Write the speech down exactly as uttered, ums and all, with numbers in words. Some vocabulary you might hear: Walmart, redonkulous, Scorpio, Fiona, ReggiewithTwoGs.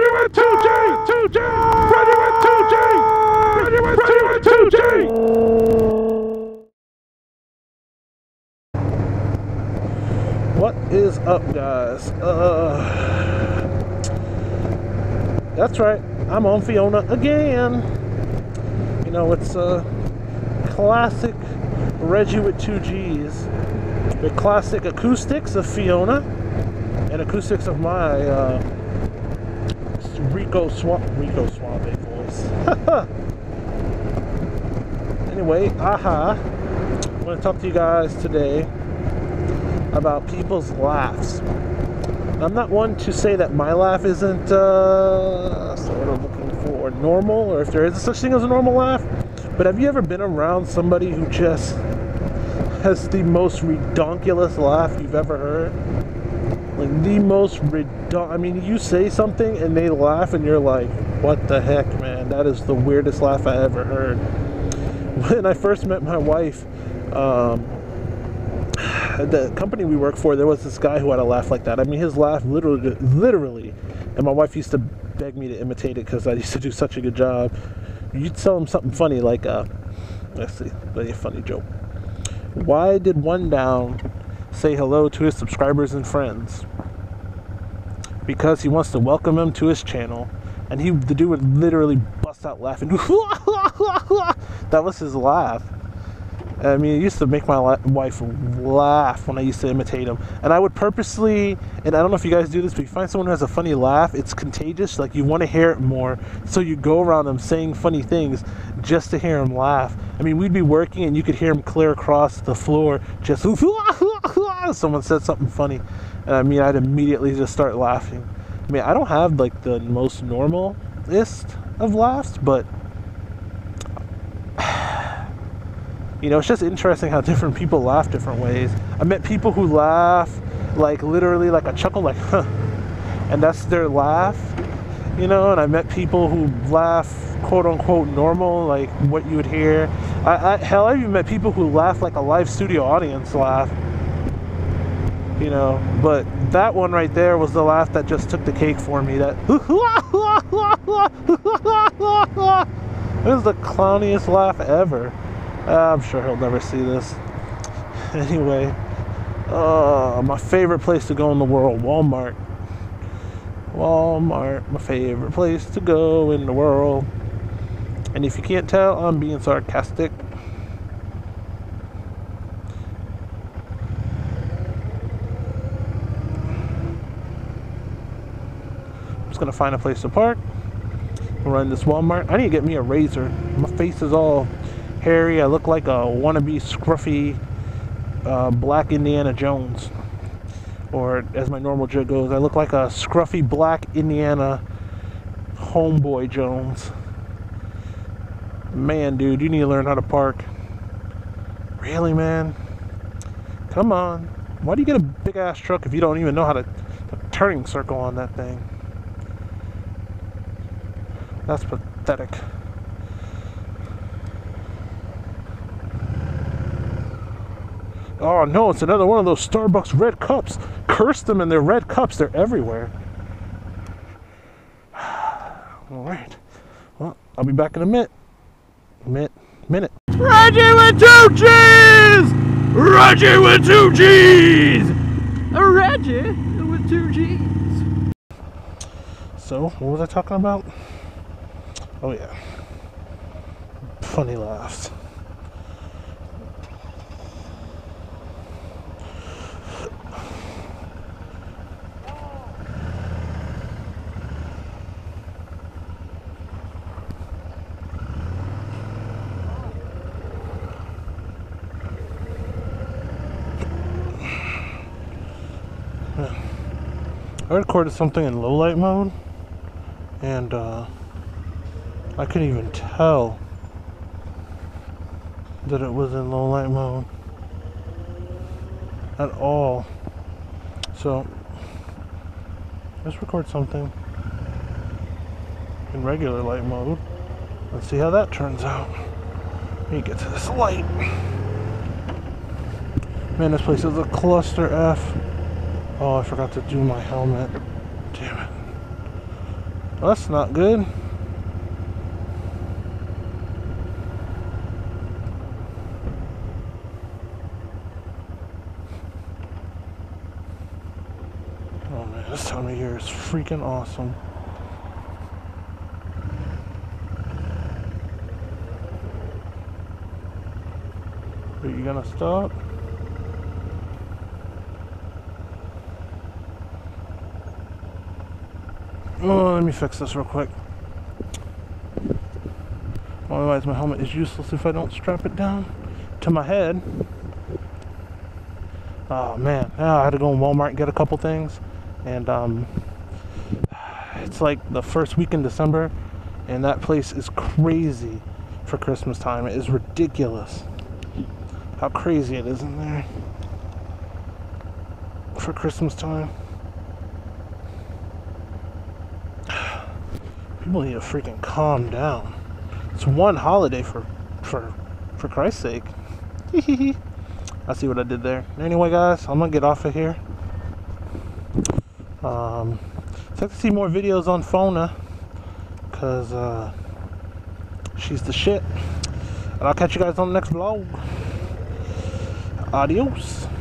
Reggie with two G, two G, Reggie with two G, Reggie with two G. What is up, guys? Uh, that's right, I'm on Fiona again. You know, it's a classic Reggie with two Gs. The classic acoustics of Fiona and acoustics of my uh, Rico Swamp, Rico Suave voice. Anyway, aha. I'm going to talk to you guys today about people's laughs. I'm not one to say that my laugh isn't uh, sort of looking for normal, or if there is such thing as a normal laugh, but have you ever been around somebody who just has the most redonkulous laugh you've ever heard? Like the most redundant, I mean, you say something and they laugh and you're like, what the heck, man, that is the weirdest laugh I ever heard. When I first met my wife, um, the company we worked for, there was this guy who had a laugh like that. I mean, his laugh literally, literally, and my wife used to beg me to imitate it because I used to do such a good job. You'd tell him something funny like, uh, let's see, a funny joke. Why did one down say hello to his subscribers and friends? Because he wants to welcome them to his channel. And he, the dude would literally bust out laughing. That was his laugh. I mean, it used to make my wife laugh when I used to imitate him. And I would purposely, and I don't know if you guys do this, but you find someone who has a funny laugh, it's contagious, like you want to hear it more. So you go around them saying funny things just to hear him laugh. I mean, we'd be working and you could hear him clear across the floor, just someone said something funny. And I mean, I'd immediately just start laughing. I mean, I don't have like the most normalist of laughs, but you know, it's just interesting how different people laugh different ways. I met people who laugh like literally like a chuckle, like huh, and that's their laugh, you know. And I met people who laugh quote unquote normal, like what you would hear. I, I hell, I even met people who laugh like a live studio audience laugh, you know. But that one right there was the laugh that just took the cake for me. That it was the clowniest laugh ever. I'm sure he'll never see this. Anyway, uh, my favorite place to go in the world, Walmart. Walmart, my favorite place to go in the world. And if you can't tell, I'm being sarcastic. I'm just gonna find a place to park. Run this Walmart. I need to get me a razor. My face is all hairy. I look like a wannabe scruffy uh, black Indiana Jones, or as my normal joke goes, I look like a scruffy black Indiana homeboy Jones. Man, dude, you need to learn how to park. Really, man? Come on. Why do you get a big ass truck if you don't even know how to the turning circle on that thing? That's pathetic. Oh no, it's another one of those Starbucks red cups. Curse them and their red cups, they're everywhere. Alright. Well, I'll be back in a minute. Minute. Minute. Reggie with two G's! Reggie with two G's! Reggie with two G's. So, what was I talking about? Oh yeah. Funny laughs. I recorded something in low light mode, and uh, I couldn't even tell that it was in low light mode at all. So let's record something in regular light mode and see how that turns out. Let me get to this light. Man, this place is a cluster F. Oh, I forgot to do my helmet. Damn it. Well, that's not good. Oh man, this time of year is freaking awesome. Are you gonna stop? Oh, let me fix this real quick. Otherwise my helmet is useless if I don't strap it down to my head. Oh man, I had to go to Walmart and get a couple things, and um, it's like the first week in December, and that place is crazy for Christmas time. It is ridiculous how crazy it is in there for Christmas time. People need to freaking calm down. It's one holiday for for for Christ's sake. I see what I did there. Anyway guys, I'm gonna get off of here. Um I'd like to see more videos on Fiona, cause uh she's the shit. And I'll catch you guys on the next vlog. Adios.